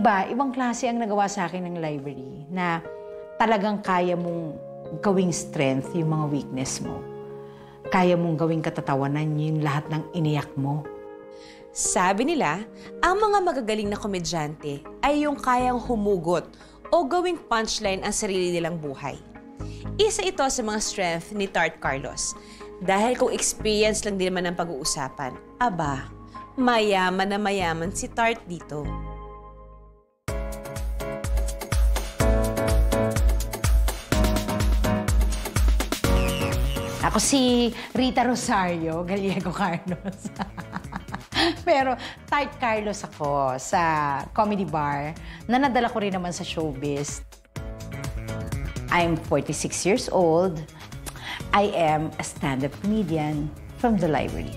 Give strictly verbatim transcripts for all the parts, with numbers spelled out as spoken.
Iba, ibang klase ang nagawa sa akin ng library na talagang kaya mong gawing strength yung mga weakness mo. Kaya mong gawing katatawanan yung lahat ng iniyak mo. Sabi nila, ang mga magagaling na komedyante ay yung kayang humugot o gawing punchline ang sarili nilang buhay. Isa ito sa mga strength ni Tart Carlos. Dahil kung experience lang din naman ang pag-uusapan, aba, mayaman na mayaman si Tart dito. Ako si Rita Rosario, Gallego Carlos. Pero Tart Carlos ako sa comedy bar na nadala ko rin naman sa showbiz. I'm forty-six years old. I am a stand-up comedian from the library.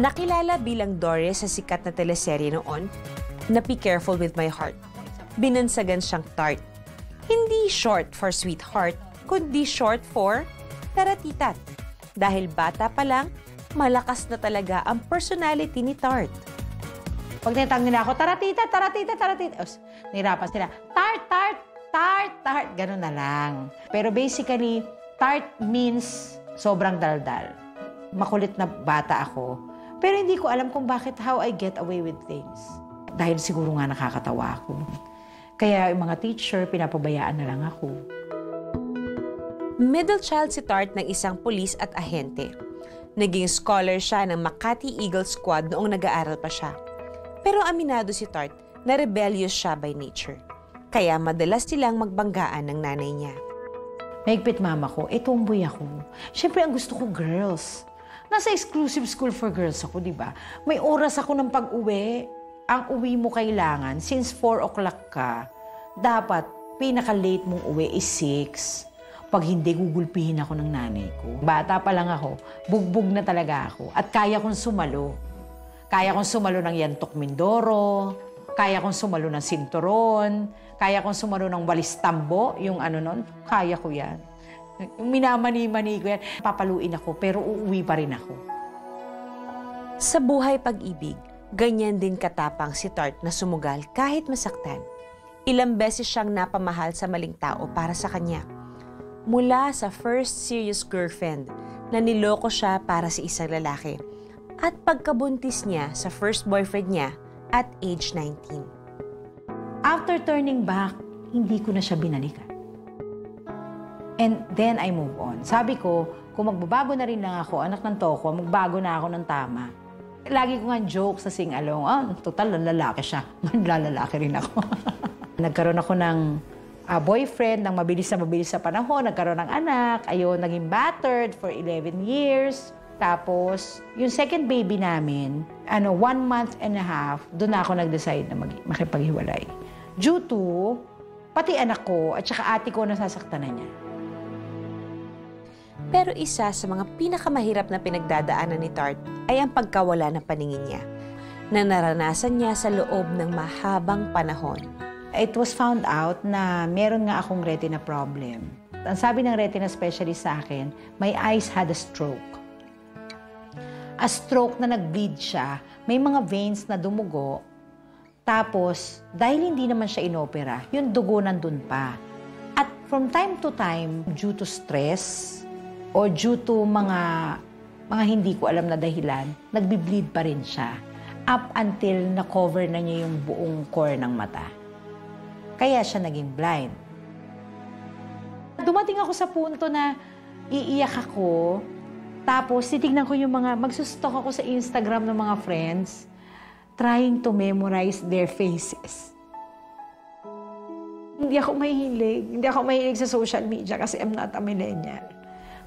Nakilala bilang Doris sa sikat na teleserye noon na Be Careful With My Heart. Binansagan siyang Tart. Hindi short for sweetheart, kundi short for taratitat. Dahil bata pa lang, malakas na talaga ang personality ni Tart. Pag natangin ako, taratita, taratita, taratita. Os, nirapas nila, Tart, Tart, Tart, Tart. Ganun na lang. Pero basically, Tart means sobrang daldal. Makulit na bata ako. Pero hindi ko alam kung bakit how I get away with things. Dahil siguro nga nakakatawa ako. Kaya yung mga teacher, pinapabayaan na lang ako. Middle child si Tart ng isang pulis at ahente. Naging scholar siya ng Makati Eagle Squad noong nag-aaral pa siya. Pero aminado si Tart na rebellious siya by nature. Kaya madalas silang magbanggaan ng nanay niya. Mahigpit mama ko, eh tomboy ako. Siyempre ang gusto ko girls. Nasa exclusive school for girls ako, di ba? May oras ako ng pag-uwi. Ang uwi mo kailangan, since four o'clock ka, dapat pinaka-late mong uwi is six. Pag hindi, gugulpihin ako ng nanay ko. Bata pa lang ako, bugbog na talaga ako. At kaya kong sumalo. Kaya kong sumalo ng yantok mindoro, kaya kong sumalo ng sinturon, kaya kong sumalo ng walis tambo, yung ano nun, kaya ko yan. Minamani-mani ko yan. Papaluin ako, pero uuwi pa rin ako. Sa buhay pag-ibig, ganyan din katapang si Tart na sumugal kahit masaktan. Ilang beses siyang napamahal sa maling tao para sa kanya. Mula sa first serious girlfriend na niloko siya para sa isang lalaki at pagkabuntis niya sa first boyfriend niya at age nineteen. After turning back, hindi ko na siya binalikan. And then I move on. Sabi ko, kung magbabago na rin lang ako, anak ng toko, magbago na ako ng tama. Lagi ko nga joke sa sing-along, ah, total lalaki siya. Lalaki rin ako. Nagkaroon ako ng uh, boyfriend, ng mabilis na mabilis sa panahon, nagkaroon ng anak, ayun, naging battered for eleven years. Tapos, yung second baby namin, ano, one month and a half, doon ako nag-decide na makipaghiwalay. Due to, pati anak ko at saka ate ko nasasaktan na niya. Pero isa sa mga pinakamahirap na pinagdadaanan ni Tart ay ang pagkawala ng paningin niya na naranasan niya sa loob ng mahabang panahon. It was found out na meron nga akong retina problem. Ang sabi ng retina specialist sa akin, my eyes had a stroke. A stroke na nag-bleed siya, may mga veins na dumugo, tapos dahil hindi naman siya inopera, yung dugo nandun pa. At from time to time, due to stress, o due to mga, mga hindi ko alam na dahilan, nagbi-bleed pa rin siya up until na-cover na niya yung buong core ng mata. Kaya siya naging blind. Dumating ako sa punto na iiyak ako, tapos titignan ko yung mga, magsustok ako sa Instagram ng mga friends, trying to memorize their faces. Hindi ako mahilig. Hindi ako mahilig sa social media kasi I'm not a millennial.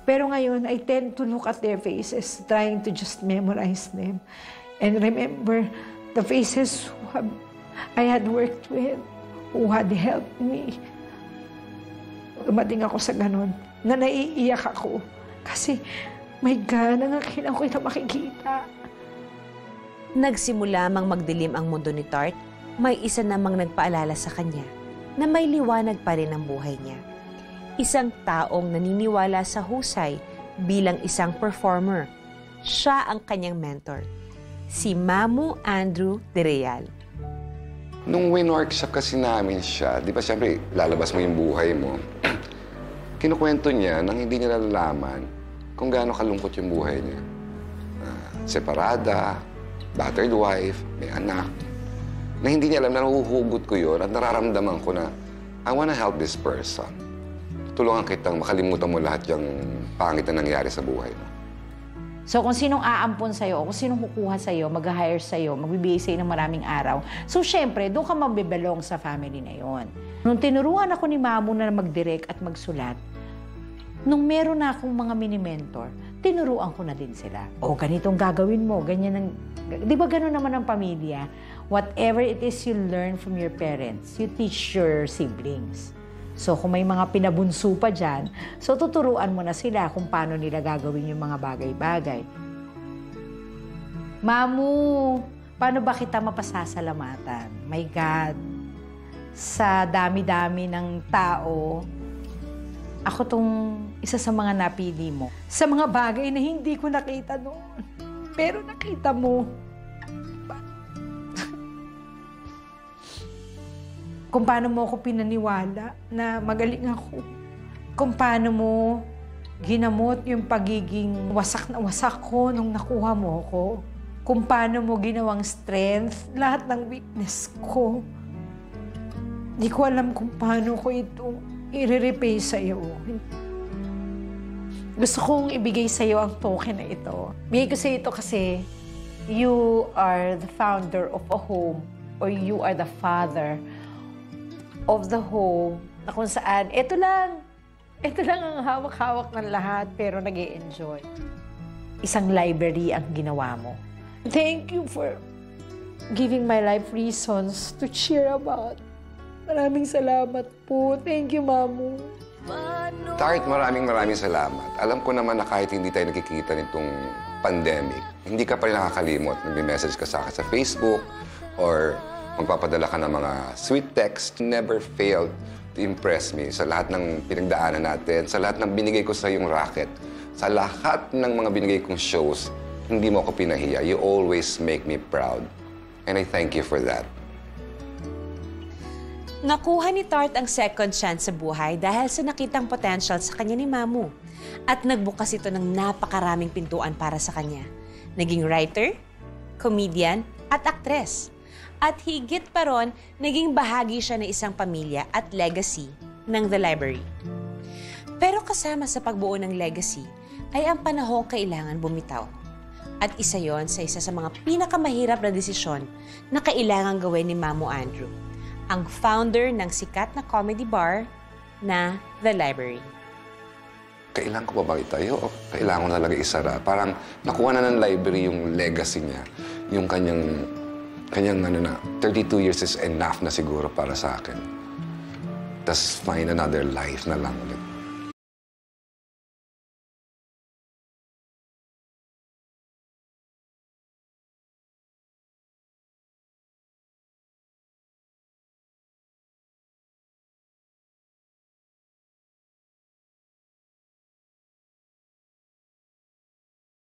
Pero ngayon, I tend to look at their faces, trying to just memorize them. And remember the faces who have, I had worked with, who had helped me. Dumating ako sa ganun, na naiiyak ako. Kasi, my God, nangakin ako na makikita. Nagsimula mang magdilim ang mundo ni Tart, may isa namang nagpaalala sa kanya na may liwanag pa rin ang buhay niya. Isang taong naniniwala sa husay bilang isang performer. Siya ang kanyang mentor, si Mamu Andrew de Real. Nung winorkshop kasi namin siya, di ba siyempre lalabas mo yung buhay mo, kinukwento niya nang hindi niya nalalaman kung gaano kalungkot yung buhay niya. Uh, separada, battered wife, may anak. Na hindi niya alam na nahuhugot ko yun at nararamdaman ko na I wanna help this person. Tulungan kitang makalimutan mo lahat yung pangit na nangyari sa buhay mo. So kung sinong aampon sa'yo o kung sinong kukuha sa'yo, mag-hire sa'yo, magbibigay sa'yo ng maraming araw, so syempre, doon ka mabibelong sa family na yon. Nung tinuruan ako ni Mamu na mag-direct at magsulat, nung meron na akong mga mini-mentor, tinuruan ko na din sila. O oh, ganitong gagawin mo, ganyan ang... Di ba gano'n naman ang pamilya? Whatever it is you learn from your parents, you teach your siblings. So kung may mga pinabunso pa dyan, so tuturuan mo na sila kung paano nila gagawin yung mga bagay-bagay. Mamu, paano ba kita mapasasalamatan? My God, sa dami-dami ng tao, ako tong isa sa mga napili mo. Sa mga bagay na hindi ko nakita noon, pero nakita mo. Kung paano mo ako pinaniwala na magaling ako. Kung paano mo ginamot yung pagiging wasak na wasak ko nung nakuha mo ako. Kung paano mo ginawang strength, lahat ng weakness ko. Hindi ko alam kung paano ko ito i-repay sa'yo. Gusto kong ibigay sa'yo ang token na ito. Bigay ko sa'yo ito kasi you are the founder of a home or you are the father of the home na kung saan, ito lang, ito lang ang hawak-hawak ng lahat pero nag-e-enjoy. Isang library ang ginawa mo. Thank you for giving my life reasons to cheer about. Maraming salamat po. Thank you, Mamu. Tart, maraming maraming salamat. Alam ko naman na kahit hindi tayo nakikita nitong pandemic, hindi ka pa rin nakakalimot. Nag-message ka sa akin sa Facebook or magpapadala ka ng mga sweet text. Never failed to impress me sa lahat ng pinagdaanan natin, sa lahat ng binigay ko sa iyong racket, sa lahat ng mga binigay kong shows, hindi mo ako pinahiya. You always make me proud. And I thank you for that. Nakuha ni Tart ang second chance sa buhay dahil sa nakitang potential sa kanya ni Mamu. At nagbukas ito ng napakaraming pintuan para sa kanya. Naging writer, comedian, at actress. At higit pa ron, naging bahagi siya ng isang pamilya at legacy ng The Library. Pero kasama sa pagbuo ng legacy ay ang panahong kailangan bumitaw. At isa yon sa isa sa mga pinakamahirap na desisyon na kailangan gawin ni Mamu Andrew, ang founder ng sikat na comedy bar na The Library. Kailangan ko ba ba itayo o kailangan ko talaga isara? Parang nakuha na ng library yung legacy niya, yung kanyang... Kanyang ano na, thirty-two years is enough na siguro para sa akin. Tapos find another life na lang ulit.